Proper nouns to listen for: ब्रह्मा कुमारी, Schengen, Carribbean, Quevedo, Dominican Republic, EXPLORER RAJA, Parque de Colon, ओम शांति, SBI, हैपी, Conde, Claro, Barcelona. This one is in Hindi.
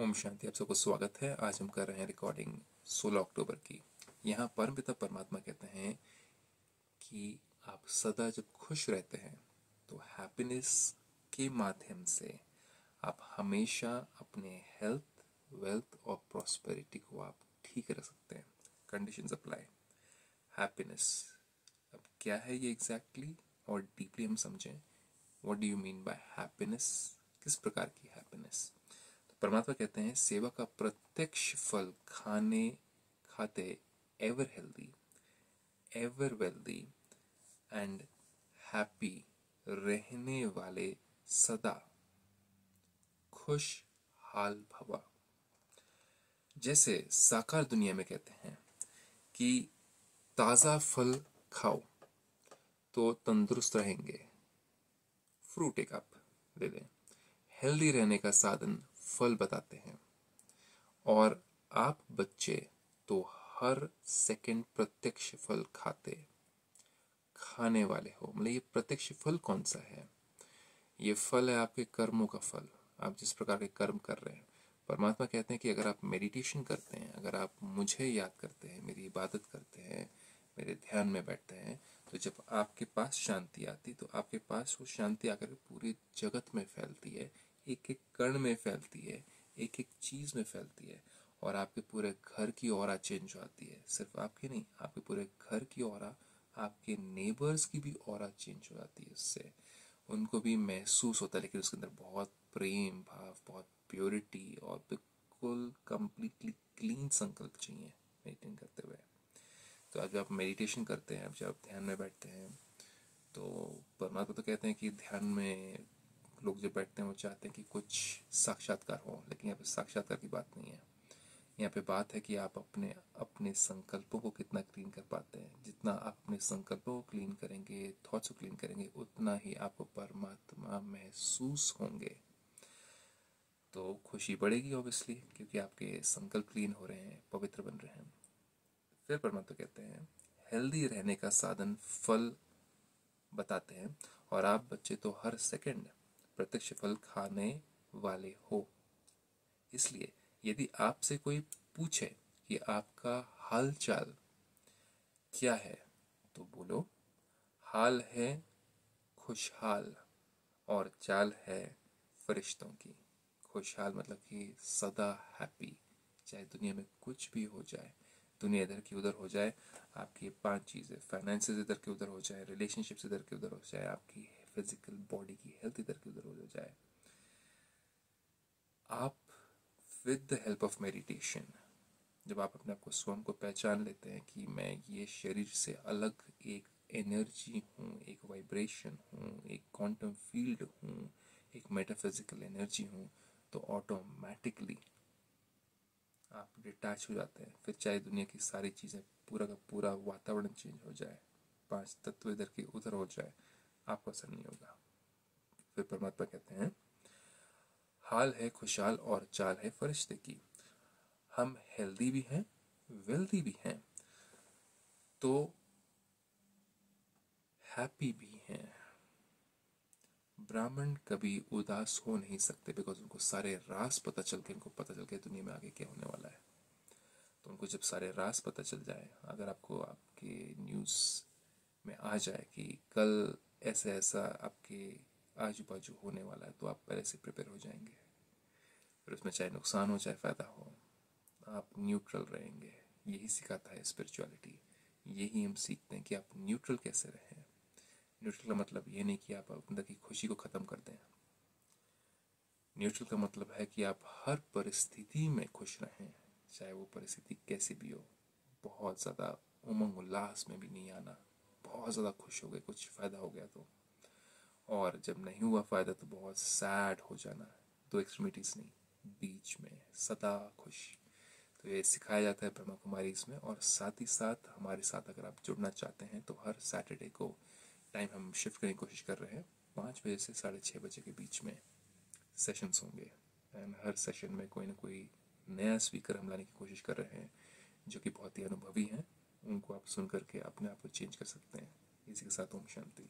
ओम शांति। आप सबको स्वागत है। आज हम कर रहे हैं रिकॉर्डिंग 16 अक्टूबर की। यहाँ परमपिता परमात्मा कहते हैं कि आप सदा जब खुश रहते हैं तो हैप्पीनेस के माध्यम से आप हमेशा अपने हेल्थ, वेल्थ और प्रॉस्पेरिटी को आप ठीक रख सकते हैं। Conditions apply. हैप्पीनेस अब क्या है ये एग्जैक्टली और डीपली हम समझें। What do you mean by happiness, किस प्रकार की हैप्पीनेस। परमात्मा कहते हैं सेवा का प्रत्यक्ष फल खाते एवरहेल्दी, एवरहेल्दी एंड हैप्पी रहने वाले सदा खुश हाल भवा। जैसे साकार दुनिया में कहते हैं कि ताज़ा फल खाओ तो तंदुरुस्त रहेंगे। फ्रूट एक आप ले लें। हेल्दी रहने का साधन फल बताते हैं और आप बच्चे तो हर सेकंड प्रत्यक्ष फल खाने वाले हो। मतलब ये प्रत्यक्ष फल कौन सा है? ये फल है आपके कर्मों का फल, आप जिस प्रकार के कर्म कर रहे हैं। परमात्मा कहते हैं कि अगर आप मेडिटेशन करते हैं, अगर आप मुझे याद करते हैं, मेरी इबादत करते हैं, मेरे ध्यान में बैठते हैं, तो जब आपके पास शांति आती तो आपके पास वो शांति आकर पूरे जगत में फैलती है, एक एक कण में फैलती है, एक एक चीज़ में फैलती है और आपके पूरे घर की ऑरा चेंज हो जाती है। सिर्फ आपके नहीं, आपके पूरे घर की ऑरा, आपके नेबर्स की भी ऑरा चेंज हो जाती है। उससे उनको भी महसूस होता है, लेकिन उसके अंदर बहुत प्रेम भाव, बहुत प्योरिटी और बिल्कुल कम्प्लीटली क्लीन संकल्प चाहिए मेडिटेशन करते हुए। तो जब आप मेडिटेशन करते हैं, जब आप ध्यान में बैठते हैं, तो परमात्मा तो कहते हैं कि ध्यान में लोग जो बैठते हैं वो चाहते हैं कि कुछ साक्षात्कार हो, लेकिन यहाँ पे साक्षात्कार की बात नहीं है। यहाँ पे बात है कि आप अपने अपने संकल्पों को कितना क्लीन कर पाते हैं। जितना आप अपने संकल्पों को क्लीन करेंगे, थॉट्स को क्लीन करेंगे, उतना ही आपको परमात्मा महसूस होंगे। तो खुशी बढ़ेगी ऑब्वियसली, क्योंकि आपके संकल्प क्लीन हो रहे हैं, पवित्र बन रहे हैं। फिर परमात्मा कहते हैं हेल्दी रहने का साधन फल बताते हैं और आप बच्चे तो हर सेकेंड प्रत्यक्ष फल खाने वाले हो। इसलिए यदि आपसे कोई पूछे कि आपका हाल चाल क्या है तो बोलो हाल है खुशहाल और चाल है फरिश्तों की। खुशहाल मतलब कि सदा हैप्पी, चाहे दुनिया में कुछ भी हो जाए, दुनिया इधर की उधर हो जाए, आपकी 5 चीज़ें, फाइनेंसेस इधर की उधर हो जाए, रिलेशनशिप्स इधर की उधर हो जाए, आपकी फिजिकल बॉडी की हेल्थ इधर की उधर हो जाए, आप with the help of meditation, जब आप अपने आप को स्वयं को पहचान लेते हैं कि मैं ये शरीर से अलग एक एनर्जी हूँ, एक वाइब्रेशन हूँ, एक क्वांटम फील्ड हूँ, एक मेटाफिजिकल एनर्जी हूँ, तो ऑटोमेटिकली आप डिटैच हो जाते हैं। फिर चाहे दुनिया की सारी चीज़ें, पूरा का पूरा वातावरण चेंज हो जाए, 5 तत्व इधर के उधर हो जाए, आपको असर नहीं होगा। फिर परमात्मा कहते हैं हाल है खुशहाल और चाल है फरिश्ते की। हम हेल्दी भी हैं, वेल्दी भी हैं, तो हैप्पी भी हैं। ब्राह्मण कभी उदास हो नहीं सकते, बिकॉज उनको सारे रास पता चल गए, उनको पता चल गया दुनिया में आगे क्या होने वाला है। तो उनको जब सारे रास पता चल जाए, अगर आपको आपके न्यूज़ में आ जाए कि कल ऐसा ऐसा आपके आजू बाजू होने वाला है, तो आप पहले से प्रिपेयर हो जाएंगे। फिर उसमें चाहे नुकसान हो चाहे फ़ायदा हो, आप न्यूट्रल रहेंगे। यही सिखाता है स्पिरिचुअलिटी, यही हम सीखते हैं कि आप न्यूट्रल कैसे रहें। न्यूट्रल का मतलब ये नहीं कि आप अंदर की खुशी को ख़त्म कर दें। न्यूट्रल का मतलब है कि आप हर परिस्थिति में खुश रहें, चाहे वो परिस्थिति कैसी भी हो। बहुत ज़्यादा उमंग उल्लास में भी नहीं आना, बहुत ज़्यादा खुश हो गए, कुछ फ़ायदा हो गया तो, और जब नहीं हुआ फ़ायदा तो बहुत सैड हो जाना। 2 एक्सट्रीमिटीज़ नहीं, बीच में सदा खुश। तो ये सिखाया जाता है ब्रह्मा कुमारी इसमें। और साथ ही साथ हमारे साथ अगर आप जुड़ना चाहते हैं तो हर सैटरडे को टाइम हम शिफ्ट करने की कोशिश कर रहे हैं। 5 बजे से 6:30 बजे के बीच में सेशंस होंगे एंड हर सेशन में कोई ना कोई नया स्पीकर हम लाने की कोशिश कर रहे हैं जो कि बहुत ही अनुभवी हैं। उनको आप सुन करके अपने आप को चेंज कर सकते हैं। इसी के साथ ओम शांति।